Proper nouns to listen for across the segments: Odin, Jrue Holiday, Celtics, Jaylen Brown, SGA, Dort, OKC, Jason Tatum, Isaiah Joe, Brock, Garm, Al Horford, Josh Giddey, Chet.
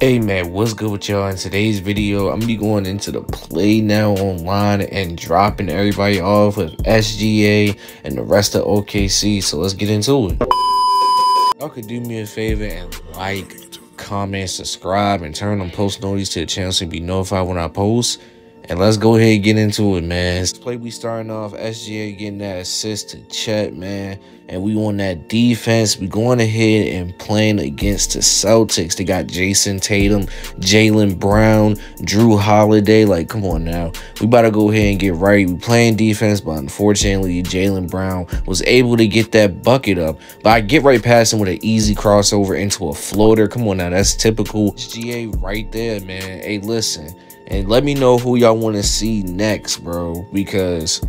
Hey man, what's good with y'all? In today's video, I'm gonna be going into the Play Now online and dropping everybody off with SGA and the rest of OKC. So let's get into it. Y'all could do me a favor and like, comment, subscribe, and turn on post notices to the channel so you be notified when I post. And let's go ahead and get into it, man. This play we starting off, SGA getting that assist to Chet, man. And we on that defense. We going ahead and playing against the Celtics. They got Jason Tatum, Jaylen Brown, Jrue Holiday. Like, come on now. We about to go ahead and get right. We playing defense, but unfortunately, Jaylen Brown was able to get that bucket up. But I get right past him with an easy crossover into a floater. Come on now. That's typical SGA right there, man. Hey, listen. And let me know who y'all want to see next, bro, because,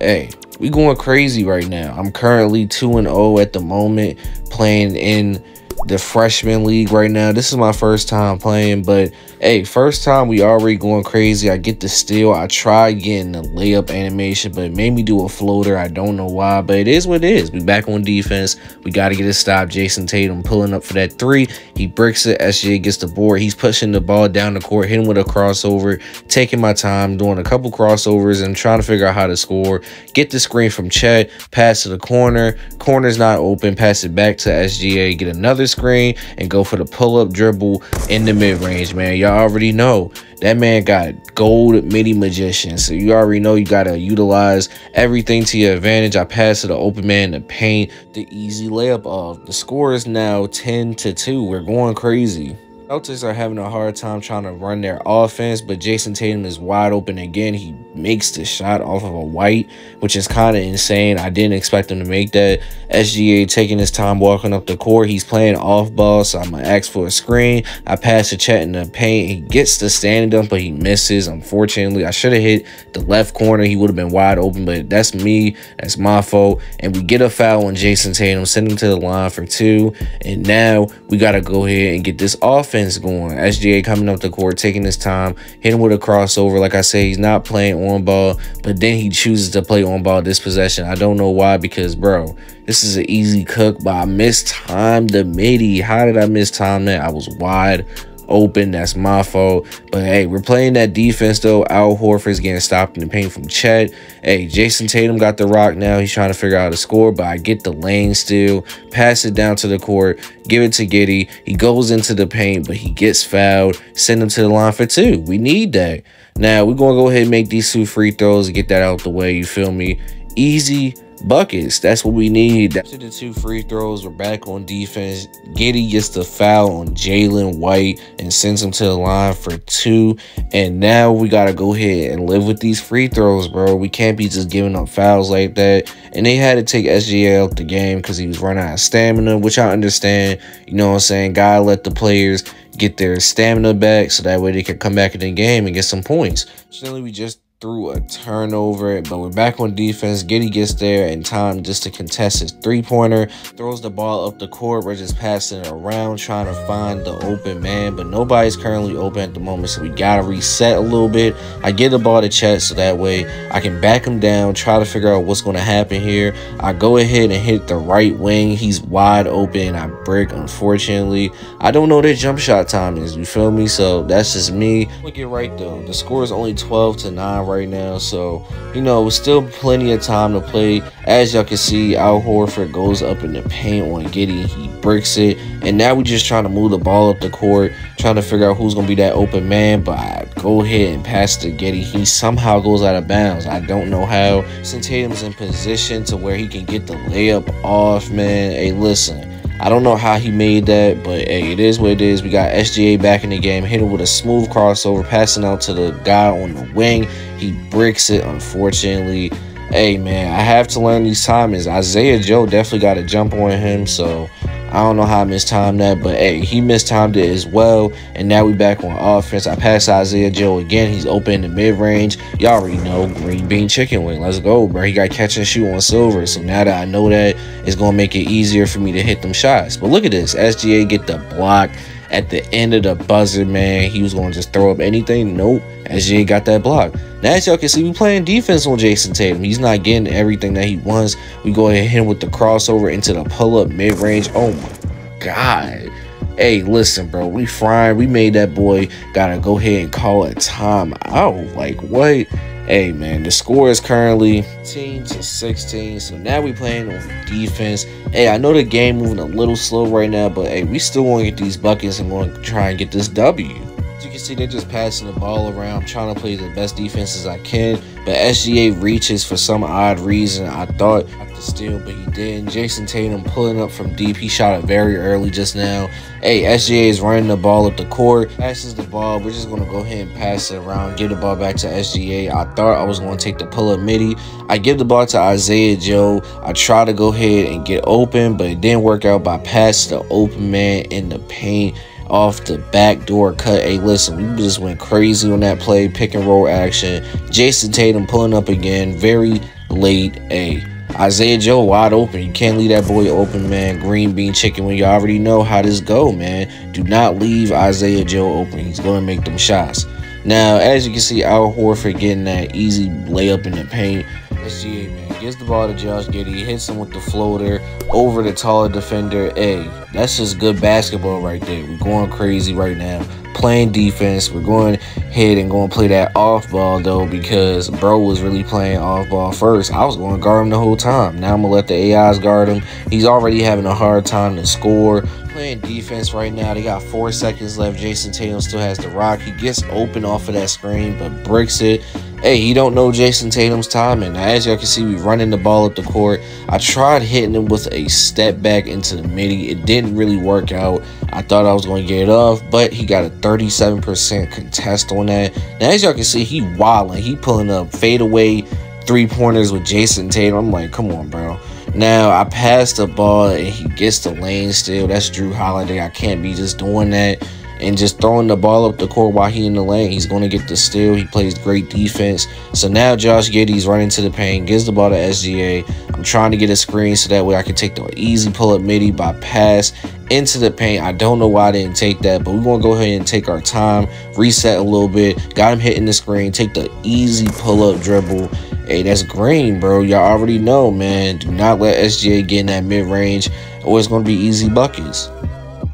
hey, we going crazy right now. I'm currently 2-0 at the moment, playing in the freshman league right now. This is my first time playing, but, hey, first time we already going crazy. I get the steal. I tried getting the layup animation, but it made me do a floater. I don't know why, but it is what it is. We back on defense. We got to get a stop. Jason Tatum pulling up for that three. He bricks it. SGA gets the board. He's pushing the ball down the court, hitting with a crossover, taking my time, doing a couple crossovers and trying to figure out how to score. Get the screen from Chet, pass to the corner. Corner's not open. Pass it back to SGA. Get another screen and go for the pull-up dribble in the mid-range, man. Y'all already know that man got gold mini magician, so you already know you gotta utilize everything to your advantage. I pass to the open man to paint the easy layup off. The score is now 10-2. We're going crazy. Celtics are having a hard time trying to run their offense, but Jason Tatum is wide open again. He makes the shot off of a white, which is kind of insane. I didn't expect him to make that. SGA taking his time walking up the court. He's playing off ball, so I'm going to ask for a screen. I pass to Chet in the paint. He gets the standing up, but he misses, unfortunately. I should have hit the left corner. He would have been wide open, but that's me. That's my fault. And we get a foul on Jason Tatum, send him to the line for two. And now we got to go ahead and get this offense going. SGA coming up the court, taking his time, hitting with a crossover. Like I say, he's not playing on ball, but then he chooses to play on ball this possession. I don't know why, because, bro, this is an easy cook, but I mistimed the midi. How did I mistime that? I was wide open. That's my fault. But hey, we're playing that defense though. Al Horford's getting stopped in the paint from Chet. Hey, Jason Tatum got the rock now. He's trying to figure out how to score, but I get the lane still. Pass it down to the court. Give it to Giddey. He goes into the paint, but he gets fouled. Send him to the line for two. We need that. Now we're going to go ahead and make these two free throws and get that out the way. You feel me? Easy buckets. That's what we need. After the two free throws, we're back on defense. Giddey gets the foul on Jaylen White and sends him to the line for two. And now we got to go ahead and live with these free throws, bro. We can't be just giving up fouls like that. And they had to take SGA out the game because he was running out of stamina, which I understand. You know what I'm saying? Gotta let the players get their stamina back so that way they can come back in the game and get some points. Certainly, we just through a turnover, but we're back on defense. Giddey gets there in time just to contest his three-pointer. Throws the ball up the court. We're just passing it around, trying to find the open man, but nobody's currently open at the moment, so we gotta reset a little bit. I get the ball to Chet so that way I can back him down, try to figure out what's going to happen here. I go ahead and hit the right wing. He's wide open. I brick. Unfortunately, I don't know their jump shot time is, you feel me? So that's just me. We get right though. The score is only 12-9 right now, so you know it's still plenty of time to play. As y'all can see, Al Horford goes up in the paint on Giddey. He bricks it, and now we're just trying to move the ball up the court, trying to figure out who's gonna be that open man. But I go ahead and pass to Giddey. He somehow goes out of bounds. I don't know how. Since Tatum's in position to where he can get the layup off, man. Hey, listen, I don't know how he made that, but hey, it is what it is. We got SGA back in the game, hitting with a smooth crossover, passing out to the guy on the wing. He bricks it, unfortunately. Hey, man, I have to learn these timings. Isaiah Joe definitely got a jump on him, so I don't know how I mistimed that, but hey, he mistimed it as well. And now we back on offense. I pass Isaiah Joe again. He's open in the mid-range. Y'all already know, green bean chicken wing. Let's go, bro. He got catch and shoot on Silver, so now that I know that, it's going to make it easier for me to hit them shots. But look at this. SGA get the block at the end of the buzzer, man. He was going to just throw up anything. Nope. SGA got that block. Now, as y'all can see, we playing defense on Jason Tatum. He's not getting everything that he wants. We go ahead and hit him with the crossover into the pull-up mid-range. Oh, my God. Hey, listen, bro, we frying. We made that boy gotta go ahead and call it time out. Like, what? Hey, man, the score is currently 15-16, so now we playing on defense. Hey, I know the game moving a little slow right now, but hey, we still want to get these buckets and want to try and get this W. As you can see, they're just passing the ball around. I'm trying to play the best defense as I can, but SGA reaches for some odd reason. I thought I could steal, but he didn't. Jason Tatum pulling up from deep. He shot it very early just now. Hey, SGA is running the ball up the court, passes the ball. We're just going to go ahead and pass it around, give the ball back to SGA. I thought I was going to take the pull-up midi. I give the ball to Isaiah Joe. I try to go ahead and get open, but it didn't work out by passing the open man in the paint off the backdoor cut. Hey, listen, we just went crazy on that play, pick and roll action. Jason Tatum pulling up again, very late. Hey, Isaiah Joe wide open. You can't leave that boy open, man. Green bean chicken when you already know how this go, man. Do not leave Isaiah Joe open. He's going to make them shots. Now, as you can see, Al Horford getting that easy layup in the paint. SGA, man, gets the ball to Josh Giddey, hits him with the floater over the taller defender. Hey, that's just good basketball right there. We're going crazy right now, playing defense. We're going ahead and going to play that off ball, though, because bro was really playing off ball first. I was going to guard him the whole time. Now I'm going to let the AIs guard him. He's already having a hard time to score. Playing defense right now. They got 4 seconds left. Jason Tatum still has the rock. He gets open off of that screen, but bricks it. Hey, he don't know Jason Tatum's timing. Now, as y'all can see, we running the ball up the court. I tried hitting him with a step back into the midi. It didn't really work out. I thought I was going to get it off, but he got a 37% contest on that. Now, as y'all can see, he wilding. He pulling up fadeaway three-pointers with Jason Tatum. I'm like, come on, bro. Now, I passed the ball, and he gets the lane still. That's Jrue Holiday. I can't be just doing that and just throwing the ball up the court while he in the lane. He's going to get the steal. He plays great defense. So now Josh Giddey's running to the paint, gives the ball to SGA. I'm trying to get a screen so that way I can take the easy pull-up midi by pass into the paint. I don't know why I didn't take that, but we're going to go ahead and take our time, reset a little bit. Got him hitting the screen, take the easy pull-up dribble. Hey, that's green, bro. Y'all already know, man. Do not let SGA get in that mid-range or it's going to be easy buckets.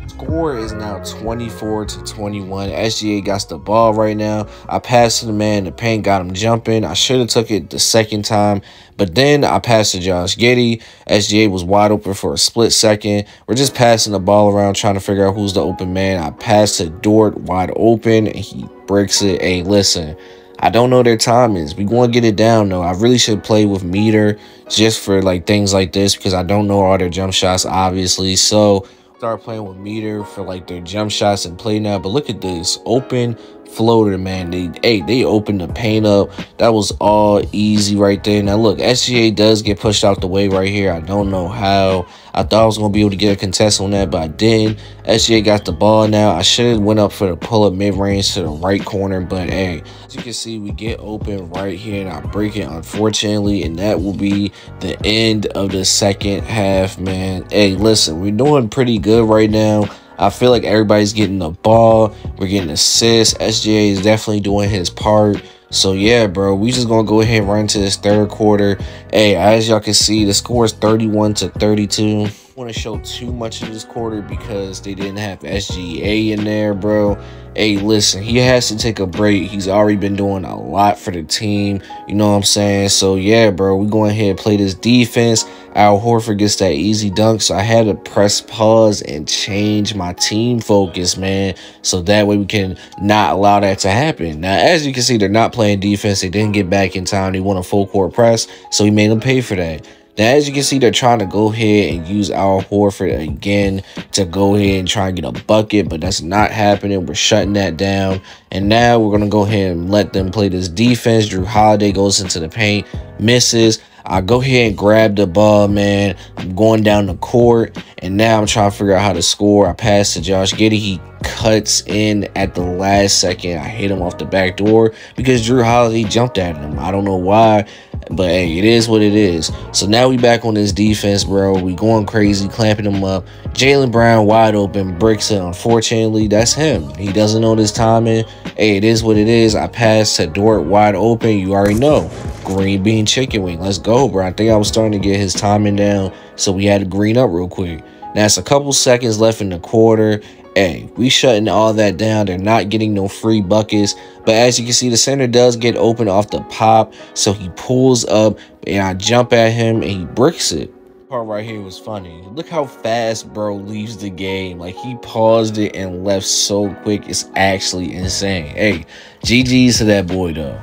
Score is now 24-21. SGA got the ball right now. I passed to the man in the paint, got him jumping. I should have took it the second time, but then I passed to Josh Giddey. SGA was wide open for a split second. We're just passing the ball around, trying to figure out who's the open man. I passed to Dort, wide open, and he breaks it. Hey, listen, I don't know their time is. We're going to get it down, though. I really should play with meter just for like things like this because I don't know all their jump shots, obviously. So start playing with meter for like their jump shots and play now. But look at this open floater, man. They opened the paint up. That was all easy right there. Now look, SGA does get pushed out the way right here. I don't know how. I thought I was gonna be able to get a contest on that, but I didn't. SGA got the ball now. I should have went up for the pull-up mid-range to the right corner, but hey, as you can see, we get open right here and I break it, unfortunately, and that will be the end of the second half, man. Hey, listen, we're doing pretty good right now. I feel like everybody's getting the ball. We're getting assists. SGA is definitely doing his part. So, yeah, bro, we just going to go ahead and run to this third quarter. Hey, as y'all can see, the score is 31-32. I want to show too much of this quarter because they didn't have SGA in there, bro. Hey, listen, he has to take a break. He's already been doing a lot for the team. You know what I'm saying? So, yeah, bro, we going ahead and play this defense. Al Horford gets that easy dunk, so I had to press pause and change my team focus, man, so that way we can not allow that to happen. Now, as you can see, they're not playing defense. They didn't get back in time. They want a full court press, so we made them pay for that. Now, as you can see, they're trying to go ahead and use Al Horford again to go ahead and try and get a bucket, but that's not happening. We're shutting that down, and now we're going to go ahead and let them play this defense. Jrue Holiday goes into the paint, misses. I go ahead and grab the ball, man. I'm going down the court, and now I'm trying to figure out how to score. I pass to Josh Giddey. He cuts in at the last second. I hit him off the back door because Jrue Holiday jumped at him. I don't know why, but hey, it is what it is. So now we back on this defense, bro. We going crazy, clamping him up. Jaylen Brown wide open, bricks it. Unfortunately, that's him. He doesn't know this timing. Hey, it is what it is. I pass to Dort wide open. You already know. Green bean chicken wing. Let's go, bro. I think I was starting to get his timing down, so we had to green up real quick. Now it's a couple seconds left in the quarter. hey, we shutting all that down. They're not getting no free buckets. But as you can see, the center does get open off the pop. So he pulls up and I jump at him and he bricks it. Part right here was funny. Look how fast bro leaves the game. Like, he paused it and left so quick. It's actually insane. Hey, GG's to that boy though.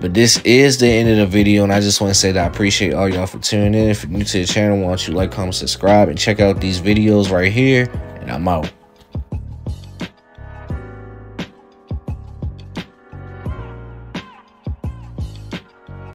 But this is the end of the video, and I just want to say that I appreciate all y'all for tuning in. If you're new to the channel, why don't you like, comment, subscribe, and check out these videos right here, and I'm out.